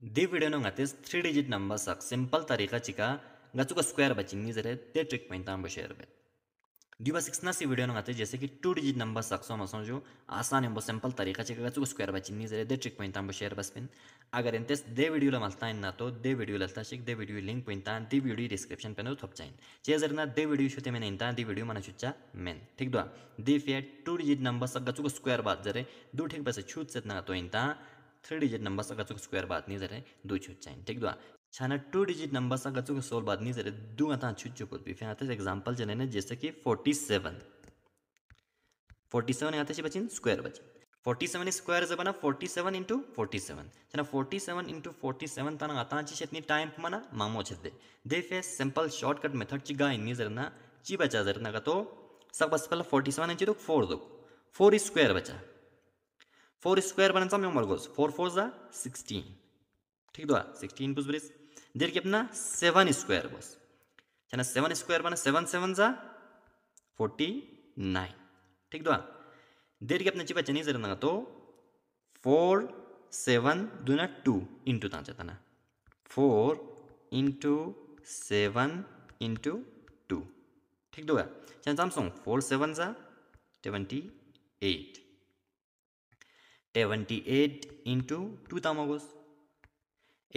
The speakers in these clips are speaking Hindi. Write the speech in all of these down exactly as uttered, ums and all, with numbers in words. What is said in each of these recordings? दे वीडियो नो गातेस थ्री डिजिट नंबर साक सिंपल तरीका चिका गाचु का स्क्वायर बचिंग जरे ते ट्रिक पैंता शेयर बे दुबा सिक्स ना सी वीडियो नो गाते जैसे कि टू डिजिट नंबर साक्सो मसो जो आसान एम्बो सिंपल तरीका चिका गाचु का स्क्वायर बचिंग जरे दे ट्रिक पैंता शेयर बस पिन अगर इंतेस दे वीडियो ला मलता ना तो दे वीडियो लता शिक दे वीडियो लिंक पैंता दी वीडियो डिस्क्रिप्शन पे नो थप चाहिए चे जर ना दे वीडियो शुते में इंता दी वीडियो मना छुच्चा मेन ठीक दो दे फिया टू डिजिट नंबर साक गाचु का स्क्वायर बात जरे दो ठीक बस छूट से ना तो इंता थ्री डिजिट नंबर से गचुक स्क्वायर बात नहीं जरे दो छूट चाहिए ठीक दो छाना टू डिजिट नंबर से गचुक सोल बात नहीं जरे दो आता छूट चुक भी फिर आते एग्जाम्पल जने ने जैसे कि फोर्टी सेवन फोर्टी सेवन आते से बचिन स्क्वायर बचिन फोर्टी सेवन स्क्वायर जब ना forty seven into forty seven छाना forty seven into forty seven तना आता छी इतनी टाइम मना मामो छे दे फिर सिंपल शॉर्टकट मेथड ची गा इन्हीं जरना ची बचा जरना का तो सब बस पहला फोर्टी सेवन इंची तो फोर दो फोर स्क्वायर बचा फोर स्क्वायर बनाचा में उमर गोज फोर फोर जा सिक्सटीन ठीक दो सिक्सटीन पुस ब्रिज देर के अपना सेवन स्क्वायर गोज छाना सेवन स्क्वायर बना सेवन सेवन जा फोर्टी नाइन ठीक दो देर के अपना चिपा चनी जरा ना तो फोर सेवन दूना टू इंटू ता चाहता ना four into seven into two ठीक दो छाना सामसोंग फोर सेवन जा twenty eight seventy eight into two तामा गोस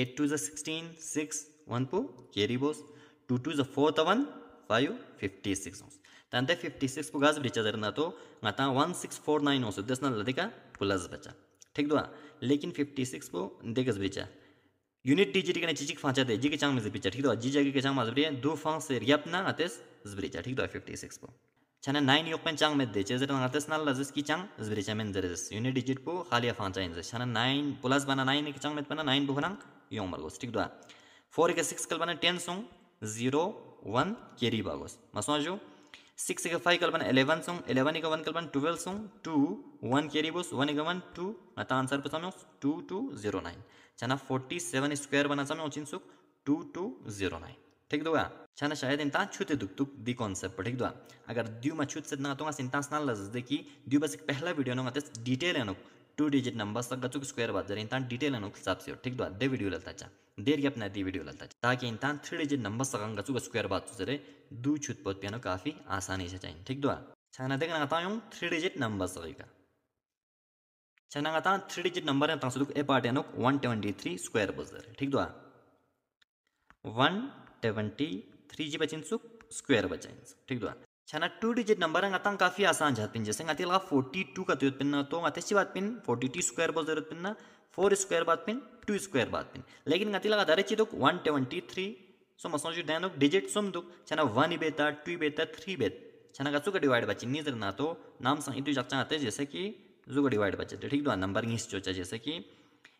एट टू जा सिक्सटीन सिक्स वन पो केरी बोस टू टू जा फोर तवन फाइव फिफ्टी सिक्स होस तांते फिफ्टी सिक्स को गाज ब्रिचा जरना तो गाता वन सिक्स फोर नाइन होस दस ना लदिका प्लस बचा ठीक दुआ लेकिन फिफ्टी सिक्स को देगज ब्रिचा यूनिट टीजी टिकने चिचिक फांचा दे जी के चांग में से ब्रिचा ठीक दुआ जी जगह के चांग माज ब्रिया दो फांग से रियाप ना आतेस ब्रिचा ठीक दुआ फिफ्टी सिक्स को छाना नाइन योगपेन चांग में दे चेजर नातेस नाल लजस की चांग जबरेचा में जरेस यूनिट डिजिट पो खाली फांचा इन छाना नाइन प्लस बना नाइन के चांग में बना नाइन बोखना यो मरगोस ठीक दो फोर के सिक्स कल बना टेन सोंग जीरो वन केरी बागोस मसो जो सिक्स के फाइव कल बना इलेवन सोंग इलेवन के वन कल बना ट्वेल्व सोंग टू वन केरी बोस वन के वन टू अता आंसर पता में टू टू जीरो नाइन छाना फोर्टी सेवन स्क्वायर बना सा में उचिन सुख टू टू जीरो नाइन ठीक दो छाना शायद इंता छूते दुख तुक दी कॉन्सेप्ट ठीक दो अगर द्यू में छूत से ना तो इंता स्नाल लज दे कि द्यू बस एक पहला वीडियो ना आते डिटेल है टू डिजिट नंबर तक गचुक स्क्वायर बात जरे इंता डिटेल है हिसाब से ठीक दो दे वीडियो लता चा देर के अपना दी वीडियो लता चा ताकि इंता थ्री डिजिट नंबर तक गचुक स्क्वायर बात जरे दू छूत पोत पियानो काफी आसानी से चाहिए ठीक दो छाना देखना आता हूँ थ्री डिजिट नंबर तक छाना आता three digit number A part है वन ट्वेंटी थ्री स्क्वायर बस जरे ठीक दो वन सेवेंटी थ्री जी बचिन सुख स्क्वायर बचाइन सुख ठीक दो छाना टू डिजिट नंबर आता काफी आसान जात पिन जैसे आती लगा फोर्टी टू का तो पिन तो आते सी बात पिन फोर्टी टू स्क्वायर बहुत जरूरत पिन फोर स्क्वायर बात पिन टू स्क्वायर बात पिन लेकिन आती लगा दारे चीज वन सेवेंटी थ्री सो मसो जो दैन डिजिट सोम दुख छाना वन बेता टू बेता थ्री बेत छाना का डिवाइड बचिन नहीं जर ना तो नाम संग तू जाता आते जैसे कि जो डिवाइड बचे ठीक दो नंबर घीस चोचा जैसे कि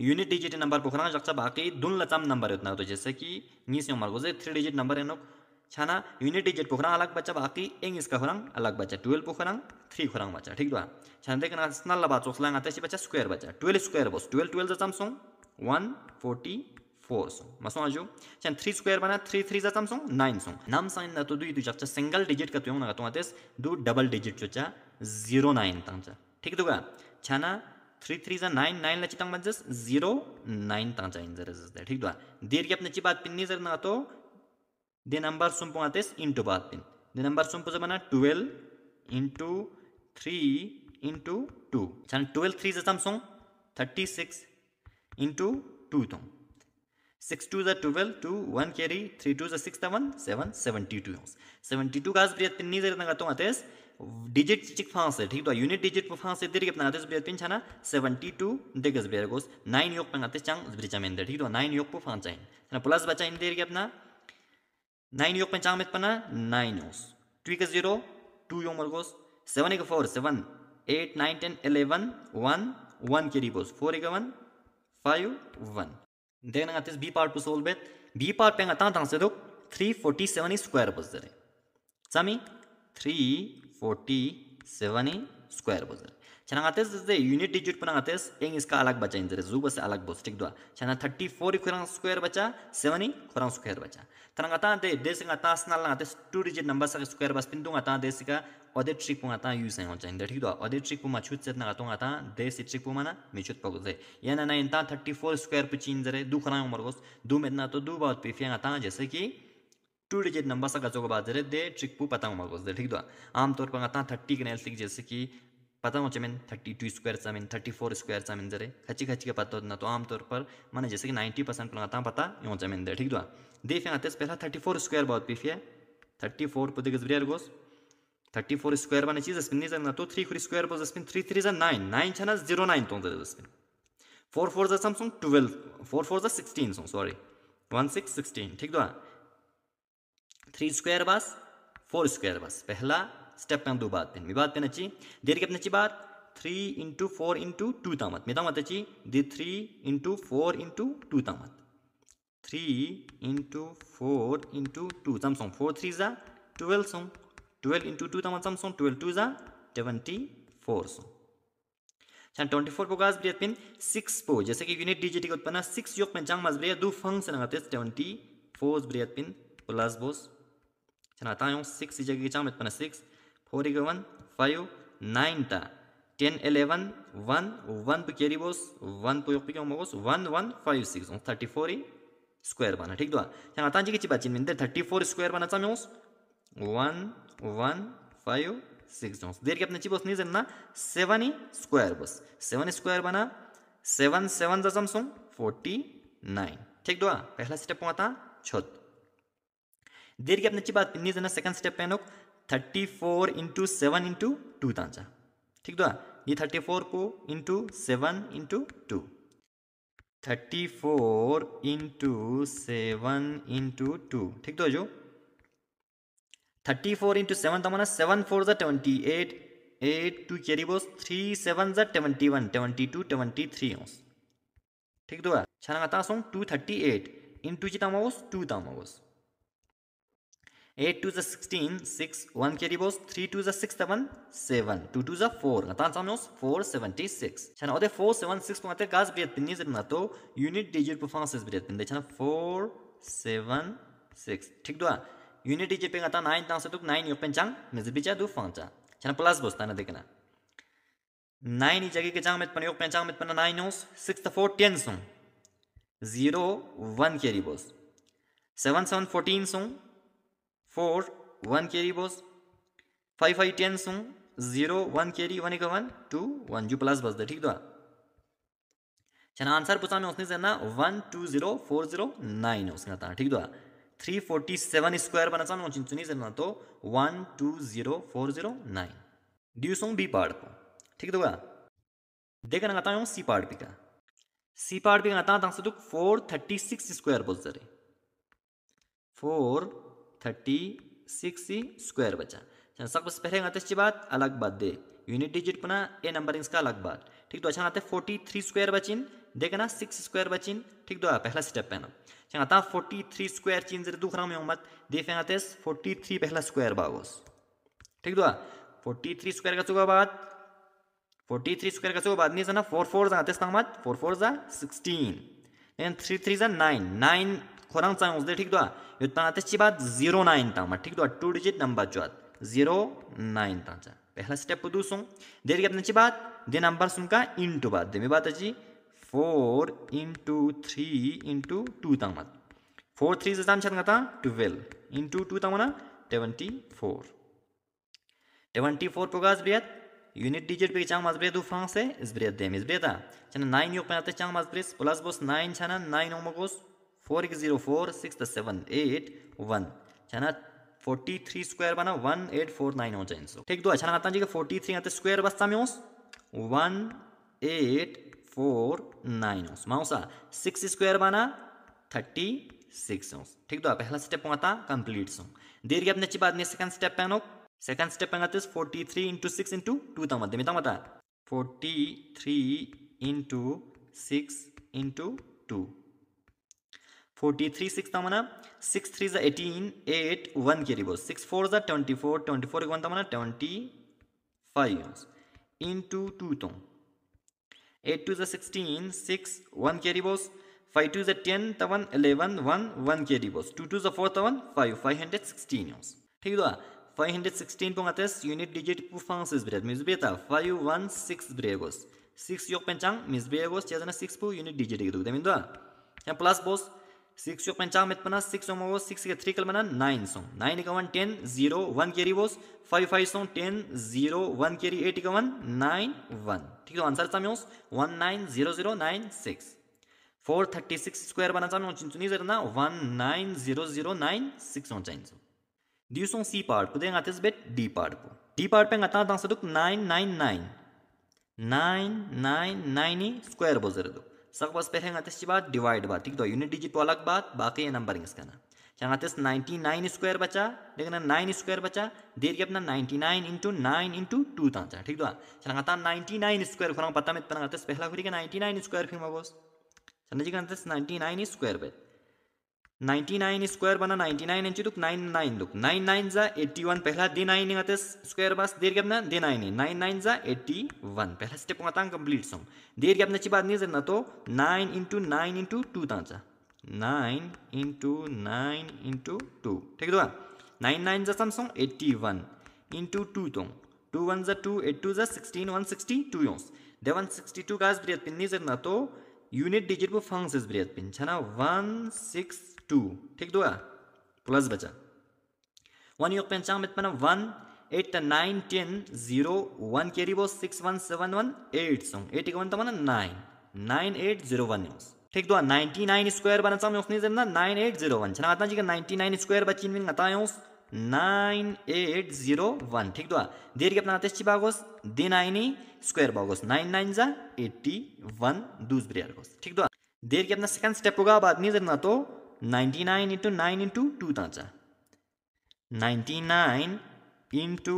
यूनिट डिजिट नंबर पोखरा जगचा बाकी दोन लचाम नंबर होता है तो जैसे कि नीस नंबर को थ्री डिजिट नंबर है छाना यूनिट डिजिट पोखरा अलग बचा बाकी एंग इसका खोरंग अलग बचा ट्वेल्व पोखरंग थ्री खोरंग बचा ठीक दो छान देखना नाला बात चोखला आते बचा स्क्वायर बचा ट्वेल्व स्क्वायर बस ट्वेल्व ट्वेल्व जचाम सोंग वन फोर्टी फोर सोंग मसो आजू छान थ्री स्क्वायर बना थ्री थ्री जचाम सोंग नाइन सोंग नाम साइन ना तो दुई दुई जगचा सिंगल डिजिट का तो ना तो आतेस दो डबल डिजिट चोचा जीरो नाइन तंगचा ठीक दो छाना थ्री थ्री जा नाइन नाइन लची तंग मजस जीरो नाइन तंग चाहिए जरा जस ठीक दो देर के अपने ची बात पिन नहीं जर ना तो दे नंबर सुम पो आते इंटू बात पिन दे नंबर सुम पो बना twelve into three into two छान ट्वेल्व थ्री जम सोंग थर्टी सिक्स इंटू टू तो सिक्स टू जा twelve two one carry three two जा सिक्स तवन seven seventy two seventy two का पिन नहीं जर ना तो आते डिजिट चिक फांस है ठीक तो यूनिट डिजिट पर फांस है देर के अपना आते ब्रेड पिन छाना सेवेंटी टू देगस ब्रेड गोस नाइन योग पर आते चांग ब्रिचा में ठीक तो नाइन योग पर फांस चाहिए छाना प्लस बचा इन देर के अपना नाइन योग पर चांग में पना नाइन होस टू का जीरो टू योग मर गोस सेवन का four seven eight nine ten eleven one one के रिपोस फोर का वन फाइव वन देखना आते बी पार्ट पर सोल बेत बी पार्ट पे आता से दो थ्री फोर्टी सेवन स्क्वायर बस जरे सामी थ्री फोर्टी सेवन स्क्वायर बोल Chanangates is the unit digit punangates, eng iska alag bacha in the zubas alag bostik dua. Chana thirty four Kurang square bacha, seventy Kurang square bacha. Tanangata de desingatas nalates, two digit numbers are square baspindungata desica, or the trick punata using on China, or the trick pumachut set naratongata, desi trick pumana, Michut Pogose. Yanana in ta thirty four square pichinzere, do Kurang morgos, do mednato do about Pifianata Jeseki. Two digit number से गजों के बाद जरे दे ट्रिक पू पता हूँ मर्गोस दे ठीक दो आमतौर पर आता थर्टी के नैल्सिक जैसे कि पता हो चमें थर्टी टू स्क्वायर सामें थर्टी फोर स्क्वायर सामें जरे खची खची के पता होता ना तो आमतौर पर माने जैसे कि नाइंटी परसेंट पर आता पता यूँ चमें दे ठीक दो देखें आते हैं पहला थर्टी फोर स्क्वायर बहुत पीफिया थर्टी फोर पुदे गजबरियर गोस थर्टी फोर स्क्वायर माने चीज़ स्पिन नहीं जाना तो थ्री फोर स्क्वायर पर स्पिन थ्री थ्री जा नाइन नाइन छना जीरो नाइन तो जरे स्पिन फोर फोर जा समसों ट्वेल्व फोर फोर जा सिक्सटीन सों सॉरी वन सिक्स सिक्सटीन ठीक दो थ्री स्क्वायर बस फोर स्क्वायर बस पहला स्टेप पे हम दो बात पे मी बात पे नची देर के अपने ची बात three into four into two तामत मेरा मत अची दे three into four into two तामत three into four into two समसों फोर थ्री जा ट्वेल्व सों ट्वेल्व इंटू टू तामत समसों ट्वेल्व टू जा ट्वेंटी फोर सों चाहे ट्वेंटी फोर पोगास ब्रेड पिन सिक्स पो जैसे कि यूनिट डिजिट के उत्पन्न सिक्स योग में जंग मजबूरी दो फंक्शन लगाते ट्वेंटी फोर ब्रेड पिन प्लस बोस चनाता हूँ सिक्स इस जगह की चाम इतना सिक्स फोर इगो वन फाइव नाइन ता टेन इलेवन वन वन पे कैरी बोस वन पे योग पे क्या होगा बोस वन वन फाइव सिक्स उन थर्टी फोर ही स्क्वायर बना ठीक दो आ चनाता जी की चीज़ बची मिंदे थर्टी फोर स्क्वायर बना चाम यूँ वन वन फाइव सिक्स उन देर के अपने चीज़ बोस नहीं जन्ना सेवन ही स्क्वायर बोस सेवन स्क्वायर बना सेवन सेवन दशम सों फोर्टी नाइन ठीक दो आ पहला स्टेप होता छोट देर के अपने अच्छी बात इन्हीं जना सेकंड स्टेप पे नोक thirty four into seven into two तांचा ठीक दो ये थर्टी फोर को into seven into two thirty four into seven into two ठीक दो जो थर्टी फोर इंटू सेवन तो माना सेवन फोर जा twenty eight eight two carry बोस थ्री सेवन जा twenty one twenty two twenty three होंस ठीक दो छाना आता सोंग टू थर्टी एट इंटू जी तामावोस टू तामावोस एट टू जा सिक्सटीन सिक्स वन कैरी बोस थ्री टू जा six seven seven two two जा फोर ना तांचा में उस फोर सेवेंटी सिक्स छान और ये फोर सेवन सिक्स को आते काज ब्रेड पिन्नी से ना तो यूनिट डिजिट पर फांसेस ब्रेड पिन्ने छान फोर सेवन सिक्स ठीक दो आ यूनिट डिजिट पे आता नाइन तांसे तो नाइन यूपन चांग मिज़ बिचा दो फांचा छान प्लस बोस्ता ना देखना नाइन ही जगह के चांग में पन यूपन चांग में पन नाइन उस सिक्स फोर टेन सों जीरो वन कैरी बोस सेवन सेवन फोर्टीन सों फोर वन कैरी बोस फाइव फाइव टेन सों जीरो वन कैरी वन एक वन टू वन जो प्लस बस दे ठीक दो चना आंसर पूछा में उसने जाना one two zero four zero nine उसने था ठीक दो थ्री फोर्टी सेवन स्क्वायर बना सामने उचित चुनी जाना तो one two zero four zero nine ड्यू सों बी पार्ट को ठीक दो देखा ना कहता हूँ सी पार्ट भी का सी पार्ट भी कहता था तो फोर थर्टी सिक्स स्क्वायर बोस दे फोर थर्टी सिक्स स्क्वायर बचा चल सब बस पहले आते अच्छी बात अलग बात दे यूनिट डिजिट पुना ए नंबरिंग्स का अलग बात ठीक तो अच्छा आते फोर्टी थ्री स्क्वायर बचिन देखना सिक्स स्क्वायर बचिन ठीक तो पहला स्टेप है ना चल आता फोर्टी थ्री स्क्वायर चीन जरे दूसरा में उम्मत देखे आते फोर्टी थ्री पहला स्क्वायर बागोस ठीक तो फोर्टी थ्री स्क्वायर का चुका बाद फोर्टी थ्री स्क्वायर का चुका बाद नहीं जाना फोर फोर जाते नामत फोर फोर जा सिक्सटीन एंड थ्री थ्री जा नाइन नाइन खोरांग चाहे उस दे ठीक दो युद्ध आते अच्छी बात जीरो नाइन था मत ठीक दो टू डिजिट नंबर जो आत जीरो नाइन था जा पहला स्टेप दूसरों देर के अपने अच्छी बात दे नंबर सुन का इनटू बात दे में बात अच्छी four into three into two था मत फोर थ्री से जाम चलना था ट्वेल्व इनटू टू था मना ट्वेंटी फोर ट्वेंटी फोर पोगास ब्रेड यूनिट डिजिट पे चांग मजबूरी दो फ्रांस है इस ब्रेड दे में इस ब्रेड था चना नाइन योग पे आते चांग मजबूरी प्लस बोस नाइन चना नाइन ओमोगोस फोर एक जीरो फोर सिक्स द सेवन एट वन छाना फोर्टी थ्री स्क्वायर बना वन एट फोर नाइन हो जाए ठीक दो अच्छा आता जी के फोर्टी थ्री आते स्क्वायर बसता में उस वन एट फोर नाइन उस माउसा सिक्स स्क्वायर बना थर्टी सिक्स उस ठीक दो पहला स्टेप आता कंप्लीट सो देर के अपने अच्छी बात नहीं सेकंड स्टेप पे नो सेकंड स्टेप पे आते forty three into six into two तम दे मिता मता forty three into six into two forty three six था मना सिक्स थ्री जा एटीन एट वन के रिबोस सिक्स फोर जा ट्वेंटी फोर ट्वेंटी फोर एक वन था मना ट्वेंटी फाइव into two तो eight two sixteen six one carry बॉस फाइव टू टेन तवन इलेवन वन वन कैरी बॉस टू टू फोर तवन फाइव फाइव हंड्रेड सिक्सटीन होस ठीक दो फाइव हंड्रेड सिक्सटीन पंगातेस यूनिट डिजिट पुफांसिस ब्रेड मिस बेता फाइव वन सिक्स ब्रेगोस सिक्स योग पंचांग मिस बेगोस चेतना सिक्स पु यूनिट डिजिट एक दुगदे मिंदा या प्लस बॉस सिक्स योग पंचांग में पना सिक्स सौ मोस सिक्स के थ्री कल मना नाइन सौ नाइन इक्यावन टेन जीरो वन कैरी बॉस फाइव फाइव सौ ten zero one carry eight इक्यावन नाइन वन ठीक तो आंसर सामने होस one nine zero zero nine six four thirty six square बना सामने होन चुनी जरना one nine zero zero nine six होन चाहिए सो दिसों सी पार्ट को देंगे आते इस बेट डी पार्ट को डी पार्ट पे आता दांसर दुख nine nine nine nine nine nine ही स्क्वायर बोझर दो सब बस पे हैं आते इसके बाद डिवाइड बात ठीक तो यूनिट डिजिट वाला की बात बाकी ये नंबरिंग इसका ना क्या आते इस नाइन्टी नाइन स्क्वायर बचा लेकिन नाइन स्क्वायर बचा देर के अपना ninety nine into nine into two तांचा ठीक तो चला आता नाइन्टी नाइन स्क्वायर खुराम पता में इतना आते पहला खुरी के नाइन्टी नाइन स्क्वायर फिर मगोस चलने जी का आते नाइन्टी नाइन स्क्वायर बेट नाइन्टी नाइन स्क्वायर बना नाइन्टी नाइन इंच दुख नाइन नाइन दुख नाइन नाइन जा एट्टी वन पहला दे नाइन नहीं आते स्क्वायर बस देर के अपना दे नाइन है नाइन नाइन जा एट्टी वन पहला स्टेप आता है कंप्लीट सॉन्ग देर के अपने अच्छी बात नहीं करना तो nine into nine into two तांचा nine into nine into two ठीक दो नाइन नाइन जा सम सॉन्ग एट्टी वन इंटू टू तो टू वन जा टू एट टू जा सिक्सटीन वन सिक्सटी टू योस दे वन सिक्सटी टू का ब्रेथ पिन नहीं करना तो यूनिट डिजिट पर फंक्स ब्रेथ पिन छा वन सिक्स टू ठीक दो प्लस बचा वन योग पंचांग में पना one eight nine ten zero one carry बॉस six one seven one eight सौ एट इक्यावन तो मना nine nine eight zero one यूज ठीक दो नाइन्टी नाइन स्क्वायर बना सामने उसने जरना नाइन एट जीरो वन छा आता जी का नाइन्टी नाइन स्क्वायर बची इनमें आता है उस नाइन एट जीरो वन ठीक दो देर के अपना आते अच्छी बागोस दे नाइन ही स्क्वायर बागोस नाइन नाइन जा एट्टी वन दूसरे आगोस ठीक दो देर के अपना सेकंड स्टेप होगा बाद नहीं जरना तो ninety nine into nine into two तांचा ninety nine into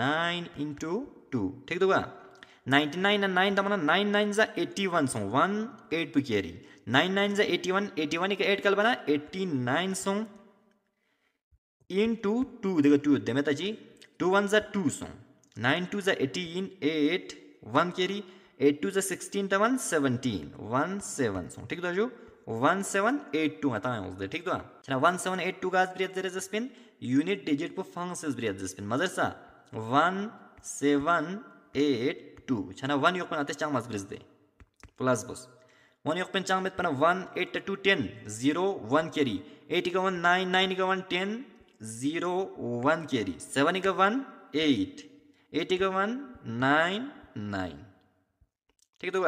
nine into two ठीक दो नाइन्टी नाइन एंड नाइन तमाना नाइन नाइन जा एट्टी वन सौ वन एट पे कैरी नाइन नाइन जा एट्टी वन एट्टी वन एक एट कल बना एट्टी नाइन सौ इंटू टू देखो टू दे मेहता जी टू वन जा टू सौ नाइन टू जा एट्टी इन eight one carry eight two जा सिक्सटीन तमन सेवनटीन वन सेवन सौ ठीक दो जो वन सेवन एट टू आता है ठीक तो चला वन सेवन एट टू का स्पिन यूनिट डिजिट पर फंक्शन ब्रेथ स्पिन मजर सा वन सेवन एट टू छा वन योग आते चांग मज ब्रिज दे प्लस बस वन योग चांग में पना one eight two ten zero one carry eight का वन नाइन नाइन का one ten zero one carry seven का वन एट एट का वन नाइन नाइन ठीक तो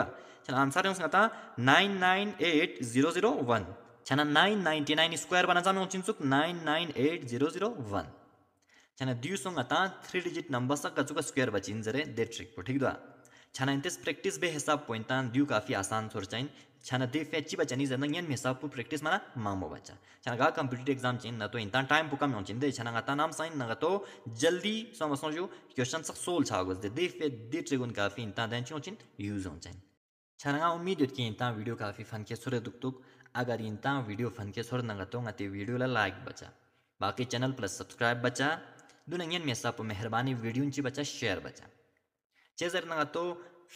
चला आंसर है उसका था nine nine eight zero zero one छाना नाइन नाइन्टी नाइन स्क्वायर बना चाहे उचिन सुख nine nine eight zero zero one छाना दूस होगा था थ्री डिजिट नंबर सा कचु का स्क्वायर बचिन जरे दे ट्रिक पर ठीक दो छाना इंतस प्रैक्टिस बे हिसाब पॉइंट था दू काफी आसान सोच चाहिए छाना दे फे अच्छी बचानी जरना यन में हिसाब पर प्रैक्टिस माना मामो बचा छाना गा कंप्यूटर एग्जाम चाहिए ना तो इंतान टाइम पुका में होचिन दे छाना गाता नाम साइन ना तो जल्दी समझो जो क्वेश्चन सब सोल छागोस दे दे फे दे ट्रिगुन काफी इंतान देन होचिन यूज होन चाहिए छाना उम्मीद होती है इंता वीडियो काफ़ी फन के सुर दुख दुख अगर इंता वीडियो फन के सुर नगत होगा तो वीडियो ला लाइक बचा बाकी चैनल प्लस सब्सक्राइब बचा दुनियन में सब मेहरबानी वीडियो उनची बचा शेयर बचा चेजर नगत तो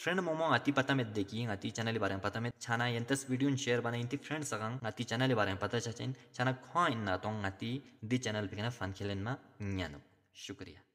फ्रेंड मोमो आती पता में देखिए आती चैनल के बारे में पता में छाना यंतस वीडियो उन शेयर बना इनती फ्रेंड सगांग आती चैनल के बारे में पता चाहिए छाना खा इन ना तो आती दी चैनल पर फन खेलना शुक्रिया।